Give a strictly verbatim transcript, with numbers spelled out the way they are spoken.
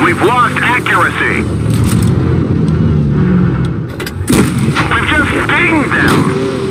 lost. We've lost accuracy. We've just dinged them.